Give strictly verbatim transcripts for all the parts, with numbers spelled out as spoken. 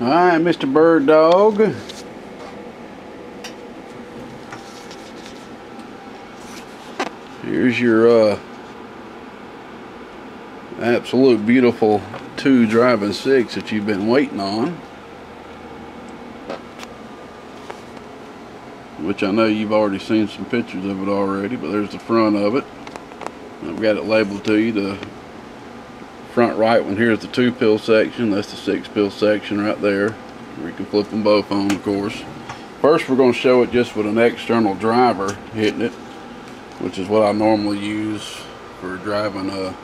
All right, Mister Bird Dog. Here's your uh, absolute beautiful two driving six that you've been waiting on, which I know you've already seen some pictures of it already, but there's the front of it. I've got it labeled to you. The front right one here is the two pill section. That's the six pill section right there. We can flip them both on, of course. First we're going to show it just with an external driver hitting it, which is what I normally use for driving a,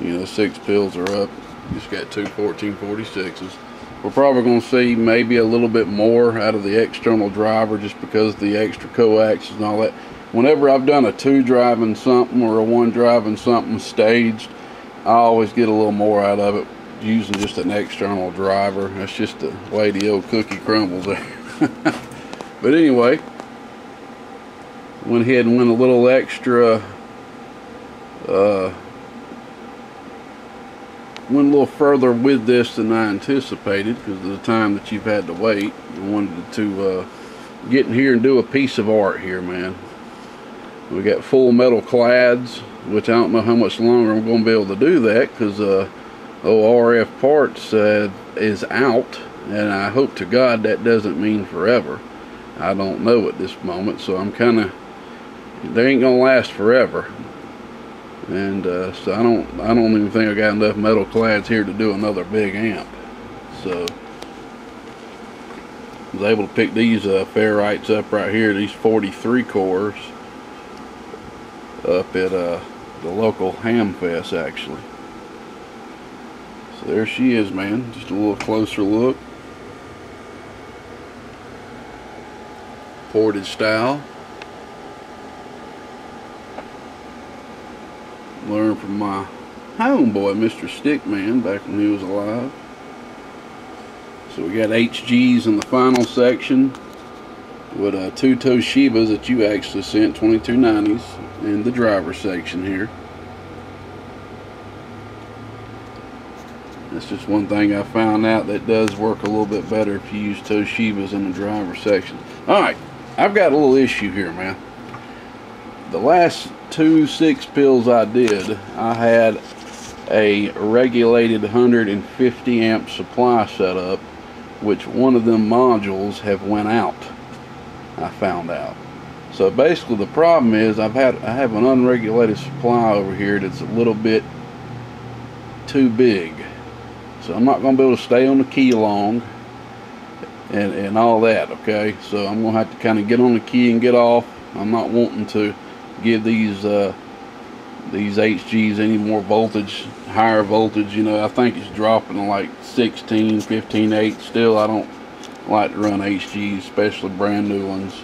you know, six pills are up. Just got two fourteen forty-sixes. We're probably going to see maybe a little bit more out of the external driver just because of the extra coaxes and all that. Whenever I've done a two driving something or a one driving something staged, I always get a little more out of it using just an external driver. That's just the way the old cookie crumbles there. But anyway, went ahead and went a little extra, uh, went a little further with this than I anticipated because of the time that you've had to wait. I wanted to uh, get in here and do a piece of art here, man. We got full metal clads, which I don't know how much longer I'm going to be able to do that because uh, O R F parts uh, is out, and I hope to God that doesn't mean forever. I don't know at this moment, so I'm kind of, they ain't going to last forever. And uh, so I don't, I don't even think I got enough metal clads here to do another big amp. So I was able to pick these uh, ferrites up right here, these forty-three cores, up at uh, the local ham fest actually. So there she is, man. Just a little closer look. Portage style. Learned from my homeboy Mister Stickman back when he was alive. So we got H Gs in the final section with uh, two Toshibas that you actually sent, twenty-two nineties, in the driver section here. That's just one thing I found out that does work a little bit better if you use Toshibas in the driver section. Alright, I've got a little issue here, man. The last two six pills I did, I had a regulated one hundred fifty amp supply set up, which one of them modules have went out, I found out. So basically the problem is I've had I have an unregulated supply over here that's a little bit too big. So I'm not going to be able to stay on the key long and, and all that, okay? So I'm going to have to kind of get on the key and get off. I'm not wanting to give these uh, these H Gs any more voltage, higher voltage. You know, I think it's dropping to like sixteen, fifteen, eight. Still, I don't like to run H Gs, especially brand new ones.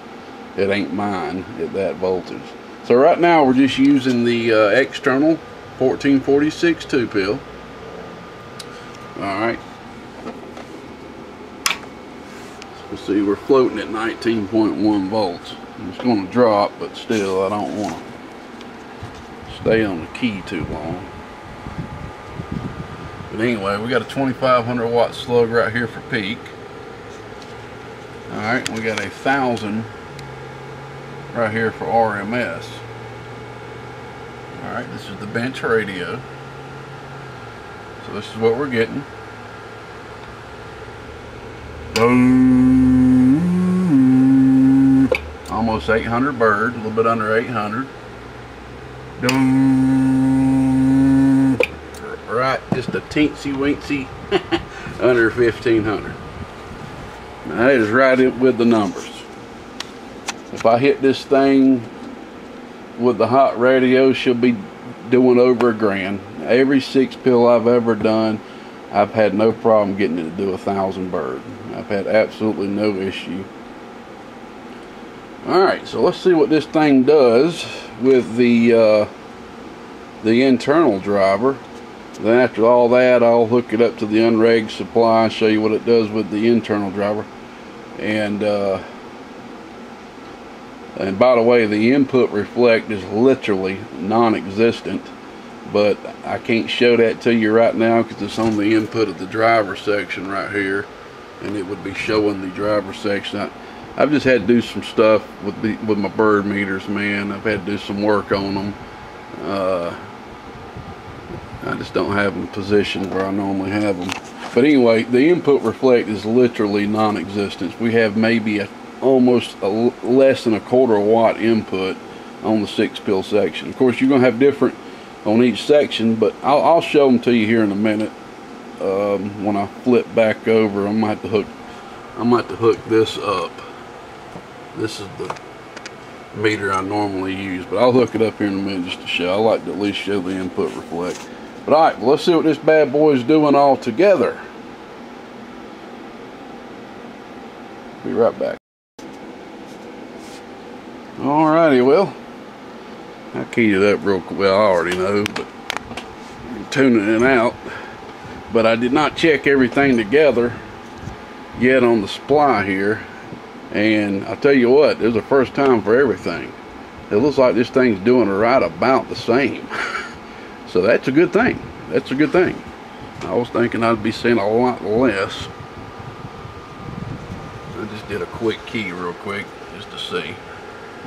It ain't mine at that voltage. So right now we're just using the uh, external fourteen forty-six two pill. Alright. So see, we're floating at nineteen point one volts. It's going to drop, but still I don't want to stay on the key too long. But anyway, we got a twenty-five hundred watt slug right here for peak. Alright, we got a thousand right here for R M S. Alright, this is the bench radio. So this is what we're getting. Boom. Almost eight hundred bird, a little bit under eight hundred. Boom. Right, just a teensy weensy under fifteen hundred. Now that is right in with the numbers. If I hit this thing with the hot radio, she'll be doing over a grand. Every six pill I've ever done, I've had no problem getting it to do a thousand bird. I've had absolutely no issue. Alright, so let's see what this thing does with the uh, the internal driver. Then after all that, I'll hook it up to the unreg supply and show you what it does with the internal driver. And uh, And by the way, the input reflect is literally non-existent, but I can't show that to you right now because it's on the input of the driver section right here. and it would be showing the driver section. I, I've just had to do some stuff with the with my bird meters, man. I've had to do some work on them. Uh, I just don't have them positioned where I normally have them. But anyway, the input reflect is literally non-existent. We have maybe a, almost a, less than a quarter watt input on the six pill section. Of course, you're going to have different on each section, but I'll, I'll show them to you here in a minute. Um, when I flip back over, I'm going to have to hook, I'm going to have to hook this up. This is the meter I normally use, but I'll hook it up here in a minute just to show. I like to at least show the input reflect. But all right, well, let's see what this bad boy is doing all together. Be right back. All righty, well, I keyed it up real quick. Well, I already know, but I'm tuning it out. But I did not check everything together yet on the supply here. And I'll tell you what, there's a first time for everything. It looks like this thing's doing right about the same. So that's a good thing. That's a good thing. I was thinking I'd be seeing a lot less. I just did a quick key real quick just to see.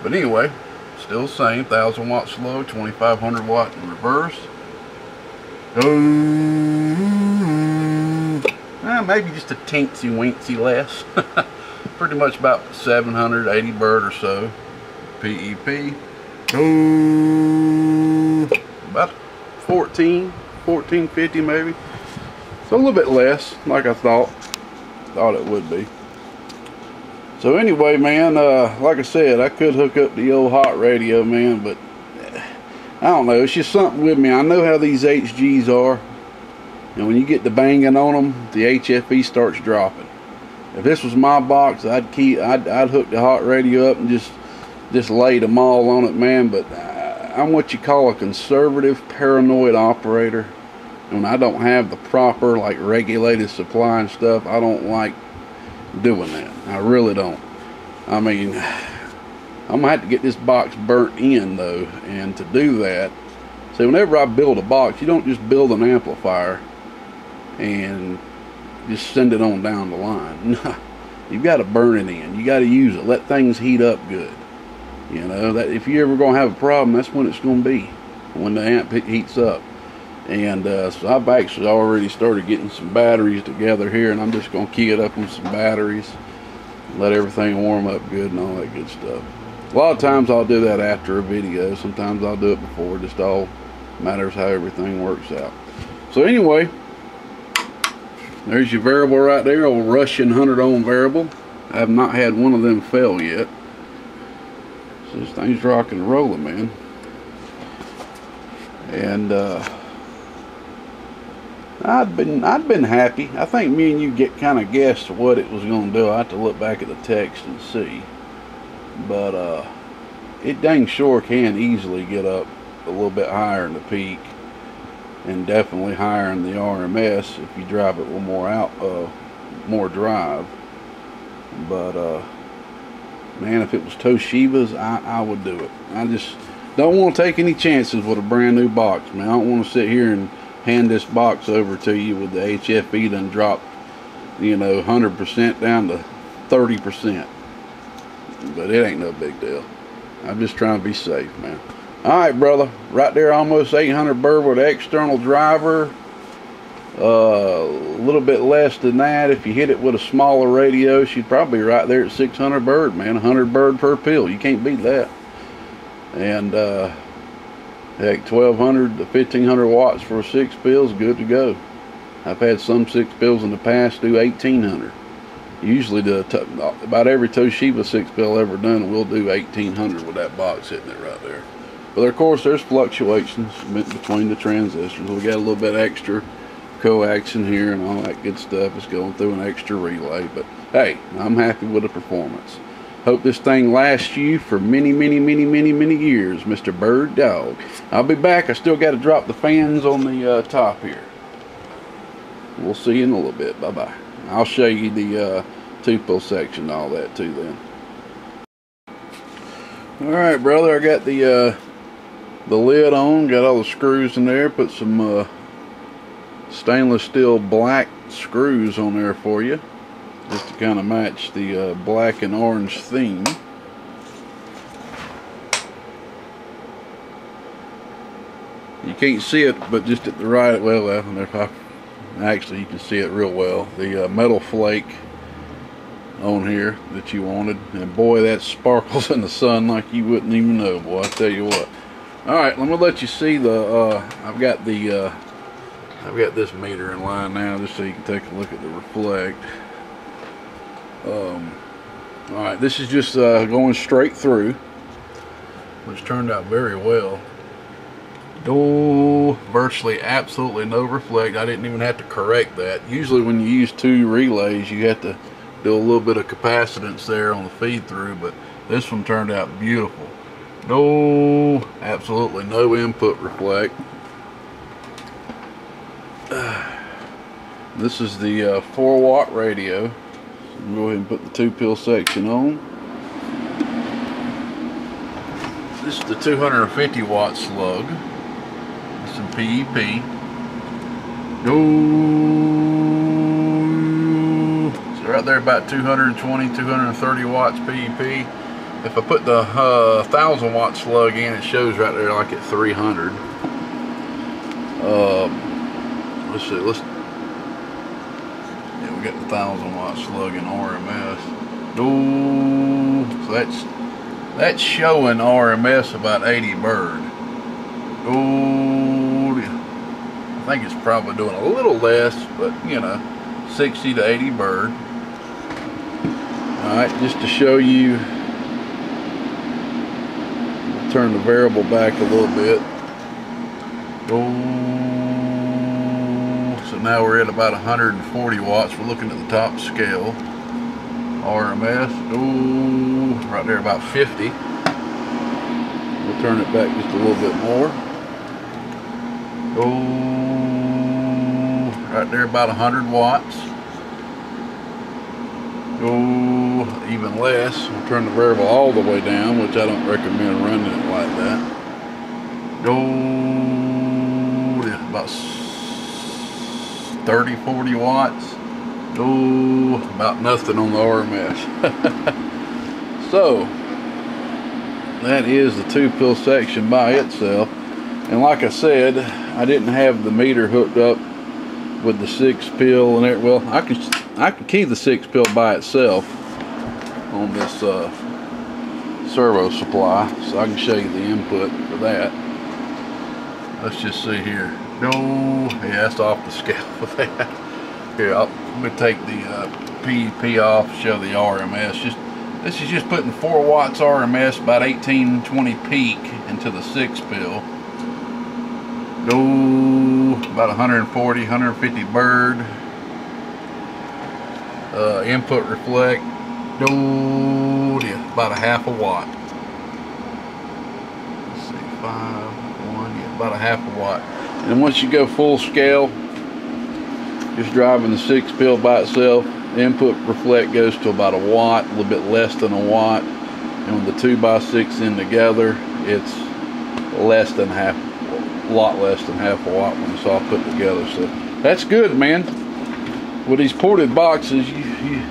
But anyway, still the same. one thousand watt slow, twenty-five hundred watt in reverse. Um, eh, maybe just a teensy weensy less. Pretty much about seven hundred eighty bird or so P E P. Um, about fourteen, fourteen fifty maybe. So a little bit less, like I thought. Thought it would be. So anyway, man, uh, like I said, I could hook up the old hot radio, man, but I don't know. It's just something with me. I know how these H Gs are, and when you get to banging on them, the H F E starts dropping. If this was my box, I'd keep, I'd, I'd hook the hot radio up and just, just lay them all on it, man. But I, I'm what you call a conservative, paranoid operator. And when I don't have the proper, like, regulated supply and stuff, I don't like doing that. I really don't. I mean, I'm gonna have to get this box burnt in though, and to do that, see, whenever I build a box, you don't just build an amplifier and just send it on down the line. Nah, you've got to burn it in. You got to use it. Let things heat up good. You know that if you're ever gonna have a problem, that's when it's gonna be, when the amp heats up. And uh, so I've actually already started getting some batteries together here, and I'm just going to key it up with some batteries, let everything warm up good and all that good stuff. A lot of times I'll do that after a video. Sometimes I'll do it before. Just all matters how everything works out. So anyway, there's your variable right there, old Russian one hundred ohm variable. I have not had one of them fail yet. So this thing's rocking and rolling, man. And, uh... I'd been I'd been happy. I think me and you get kind of guessed what it was going to do. I have to look back at the text and see, but uh, it dang sure can easily get up a little bit higher in the peak, and definitely higher in the R M S if you drive it with more out, uh, more drive. But uh, man, if it was Toshiba's, I I would do it. I just don't want to take any chances with a brand new box, man. I don't want to sit here and hand this box over to you with the H F E done dropped, you know, one hundred percent down to thirty percent. But it ain't no big deal. I'm just trying to be safe, man. All right, brother. Right there, almost eight hundred bird with an external driver. Uh, a little bit less than that. If you hit it with a smaller radio, she'd probably be right there at six hundred bird, man. one hundred bird per pill. You can't beat that. And, uh... heck, twelve hundred to fifteen hundred watts for six pills, good to go. I've had some six pills in the past do eighteen hundred. Usually, the about every Toshiba six pill ever done will do eighteen hundred with that box hitting it right there. But of course, there's fluctuations between the transistors. We got a little bit extra coaxial here and all that good stuff. It's going through an extra relay, but hey, I'm happy with the performance. Hope this thing lasts you for many, many, many, many, many years, Mister Bird Dog. I'll be back. I still got to drop the fans on the uh, top here. We'll see you in a little bit. Bye-bye. I'll show you the uh, two-pill section and all that, too, then. All right, brother. I got the, uh, the lid on. Got all the screws in there. Put some uh, stainless steel black screws on there for you. just to kind of match the uh, black and orange theme. You can't see it, but just at the right, well, uh, actually you can see it real well, the uh, metal flake on here that you wanted, and boy, that sparkles in the sun like you wouldn't even know, boy, I tell you what. Alright, let me let you see the, uh, I've got the, uh, I've got this meter in line now, just so you can take a look at the reflect. Um, Alright, this is just uh, going straight through, which turned out very well. Oh, virtually absolutely no reflect. I didn't even have to correct that. Usually when you use two relays you have to do a little bit of capacitance there on the feed through, but this one turned out beautiful. No, absolutely no input reflect. This is the uh, four watt radio. So I'm going to go ahead and put the two pill section on. This is the two hundred fifty watt slug. Some P E P. Oh, it's right there about two hundred twenty, two hundred thirty watts P E P. If I put the uh, thousand watt slug in, it shows right there like at three hundred. Uh, let's see. Let's. Yeah, we got the thousand watt slug in R M S. Oh, so that's that's showing R M S about eighty bird. Oh. I think it's probably doing a little less, but you know, sixty to eighty bird. Alright, just to show you, I'll turn the variable back a little bit. Oh, so now we're at about one hundred forty watts. We're looking at the top scale. R M S, oh, right there about fifty. We'll turn it back just a little bit more. Oh, right there about one hundred watts. Oh, even less. We'll turn the variable all the way down, which I don't recommend running it like that. Oh, yeah, about thirty, forty watts. Oh, about nothing on the R M S. So, that is the two pill section by itself. And like I said, I didn't have the meter hooked up with the six pill and everything. Well, I can I can key the six pill by itself on this uh, servo supply, so I can show you the input for that. Let's just see here. No, yeah, that's off the scale with that. Here, I'll, let me take the uh, P E P off, show the R M S. Just this is just putting four watts R M S, about eighteen twenty peak into the six pill. No, about one hundred forty, one hundred fifty bird. Uh, input reflect. No, yeah, about a half a watt. Let's see, five, one, yeah, about a half a watt. And once you go full scale, just driving the six pill by itself, input reflect goes to about a watt, a little bit less than a watt. And with the two by six in together, it's less than half a watt. A lot less than half a watt when it's all put together, so that's good, man. With these ported boxes, you, you,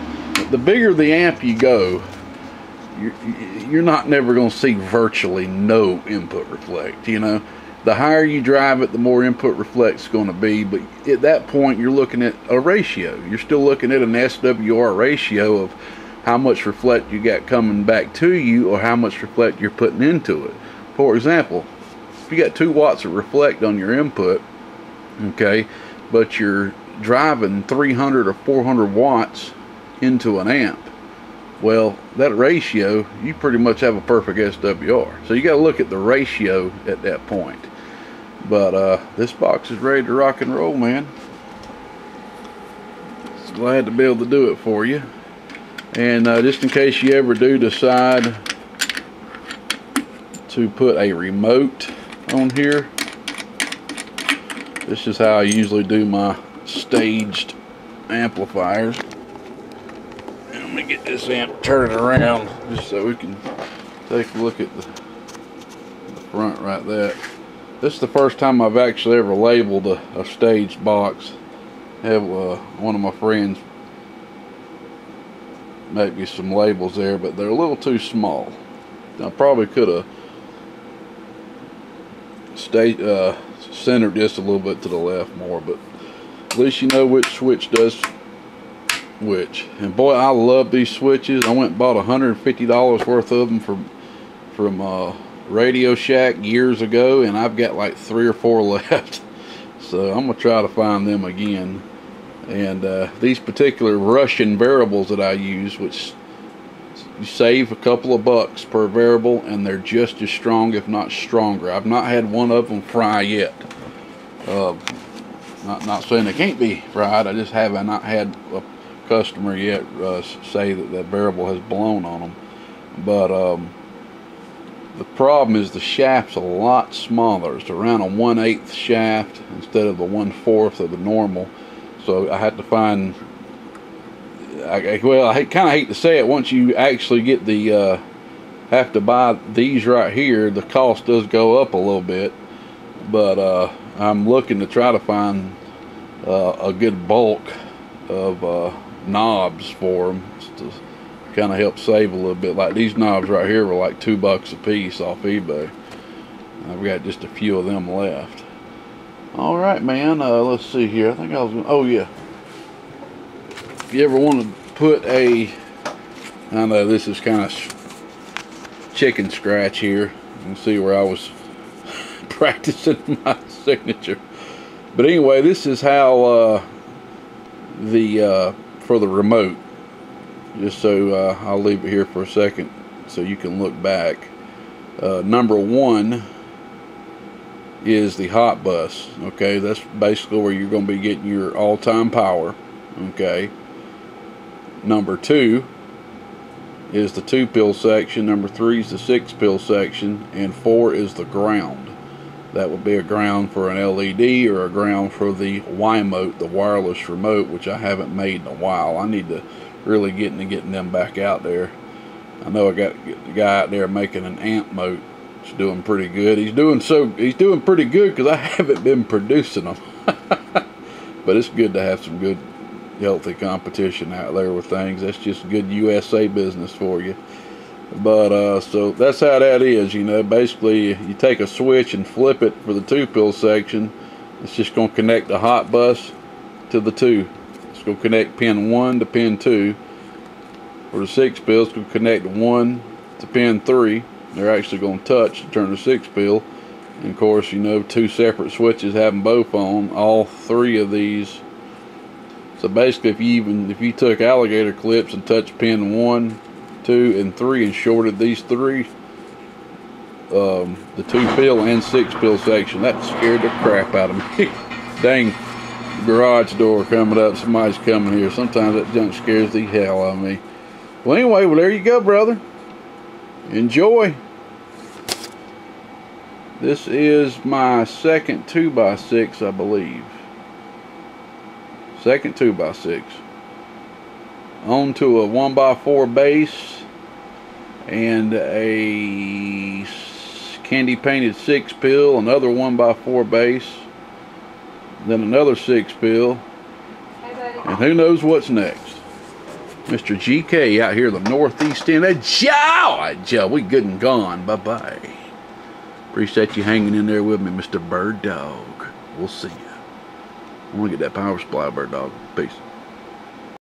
the bigger the amp you go, you're, you're not never going to see virtually no input reflect. You know, the higher you drive it, the more input reflect's going to be, but at that point you're looking at a ratio. You're still looking at an S W R ratio of how much reflect you got coming back to you or how much reflect you're putting into it. For example, if you got two watts of reflect on your input, okay, but you're driving three hundred or four hundred watts into an amp, well, that ratio, you pretty much have a perfect S W R. So you got to look at the ratio at that point. But uh, this box is ready to rock and roll, man. It's glad to be able to do it for you. And uh, just in case you ever do decide to put a remote on here, this is how I usually do my staged amplifiers. And let me get this amp turned around just so we can take a look at the, the front right there. This is the first time I've actually ever labeled a, a staged box. I have uh, one of my friends make me some labels there, but they're a little too small. I probably could have stayed uh, centered just a little bit to the left more, but at least you know which switch does which. And boy, I love these switches. I went and bought a hundred fifty dollars worth of them from from uh, Radio Shack years ago, and I've got like three or four left. So I'm gonna try to find them again. And uh, these particular Russian variables that I use, which you save a couple of bucks per variable, and they're just as strong, if not stronger. I've not had one of them fry yet. Uh, not not saying they can't be fried. I just haven't not had a customer yet uh, say that that variable has blown on them. But um, the problem is the shaft's a lot smaller. It's around a one eighth shaft instead of the one fourth of the normal. So I had to find, I, well, I kind of hate to say it, once you actually get the, uh, have to buy these right here, the cost does go up a little bit. But uh, I'm looking to try to find uh, a good bulk of uh, knobs for them to kind of help save a little bit. Like these knobs right here were like two bucks a piece off eBay. I've got just a few of them left. All right, man, uh, let's see here. I think I was gonna, oh yeah. If you ever want to put a, I know this is kind of chicken scratch here. You can see where I was practicing my signature. But anyway, this is how uh, the, uh, for the remote, just so uh, I'll leave it here for a second so you can look back. Uh, number one is the hot bus. Okay, that's basically where you're going to be getting your all-time power. Okay, number two is the two pill section, number three is the six pill section, and four is the ground. That would be a ground for an L E D or a ground for the Y-mote, the wireless remote, which I haven't made in a while. I need to really get into getting them back out there. I know I got a guy out there making an amp mote. He's doing pretty good. He's doing so. He's doing pretty good because I haven't been producing them. But it's good to have some good, healthy competition out there with things. That's just good U S A business for you. But uh, so that's how that is. You know, basically you take a switch and flip it for the two pill section. It's just going to connect the hot bus to the two. It's going to connect pin one to pin two. For the six pill, it's going to connect one to pin three. They're actually going to touch to turn the six pill. And of course, you know, two separate switches having both on, all three of these. So basically, if you even if you took alligator clips and touched pin one, two, and three and shorted these three, um, the two pill and six pill section, that scared the crap out of me. Dang, garage door coming up, somebody's coming here. Sometimes that junk scares the hell out of me. Well, anyway, well, there you go, brother. Enjoy. This is my second two by six, I believe. Second two by six. On to a one by four base and a candy painted six pill, another one by four base, then another six pill. Hey, buddy. And who knows what's next. Mister G K out here in the northeast end of Georgia. We good and gone. Bye-bye. Appreciate you hanging in there with me, Mister Bird Dog. We'll see you. I'm gonna get that power supply, Bird Dog. Peace.